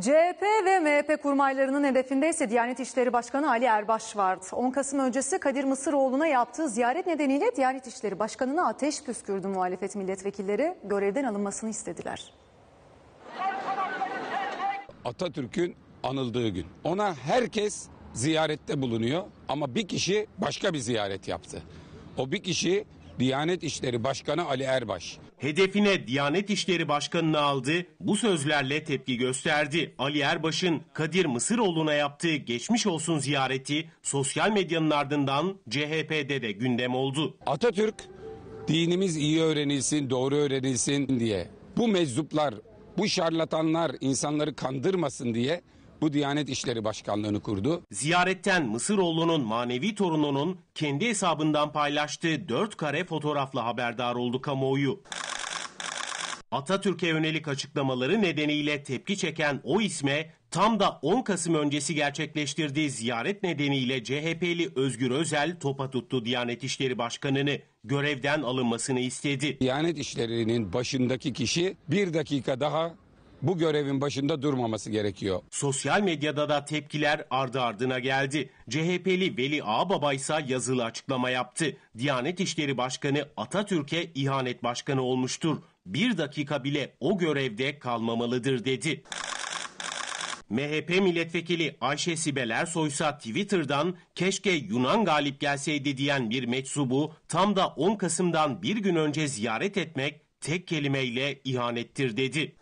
CHP ve MHP kurmaylarının hedefindeyse Diyanet İşleri Başkanı Ali Erbaş vardı. 10 Kasım öncesi Kadir Mısıroğlu'na yaptığı ziyaret nedeniyle Diyanet İşleri Başkanı'na ateş püskürdü muhalefet milletvekilleri. Görevden alınmasını istediler. Atatürk'ün anıldığı gün. Ona herkes ziyarette bulunuyor ama bir kişi başka bir ziyaret yaptı. O bir kişi Diyanet İşleri Başkanı Ali Erbaş. Hedefine Diyanet İşleri Başkanı'nı aldı, bu sözlerle tepki gösterdi. Ali Erbaş'ın Kadir Mısıroğlu'na yaptığı geçmiş olsun ziyareti sosyal medyanın ardından CHP'de de gündem oldu. Atatürk, dinimiz iyi öğrenilsin, doğru öğrenilsin diye, bu mezzuplar, bu şarlatanlar insanları kandırmasın diye bu Diyanet İşleri Başkanlığı'nı kurdu. Ziyaretten Mısıroğlu'nun manevi torununun kendi hesabından paylaştığı 4 kare fotoğrafla haberdar oldu kamuoyu. Atatürk'e yönelik açıklamaları nedeniyle tepki çeken o isme tam da 10 Kasım öncesi gerçekleştirdiği ziyaret nedeniyle CHP'li Özgür Özel topa tuttu Diyanet İşleri Başkanı'nı, görevden alınmasını istedi. Diyanet İşleri'nin başındaki kişi bir dakika daha bu görevin başında durmaması gerekiyor. Sosyal medyada da tepkiler ardı ardına geldi. CHP'li Veli Ağababa ise yazılı açıklama yaptı. Diyanet İşleri Başkanı Atatürk'e ihanet başkanı olmuştur. Bir dakika bile o görevde kalmamalıdır dedi. MHP milletvekili Ayşe Sibel Ersoy ise Twitter'dan keşke Yunan galip gelseydi diyen bir meczubu tam da 10 Kasım'dan bir gün önce ziyaret etmek tek kelimeyle ihanettir dedi.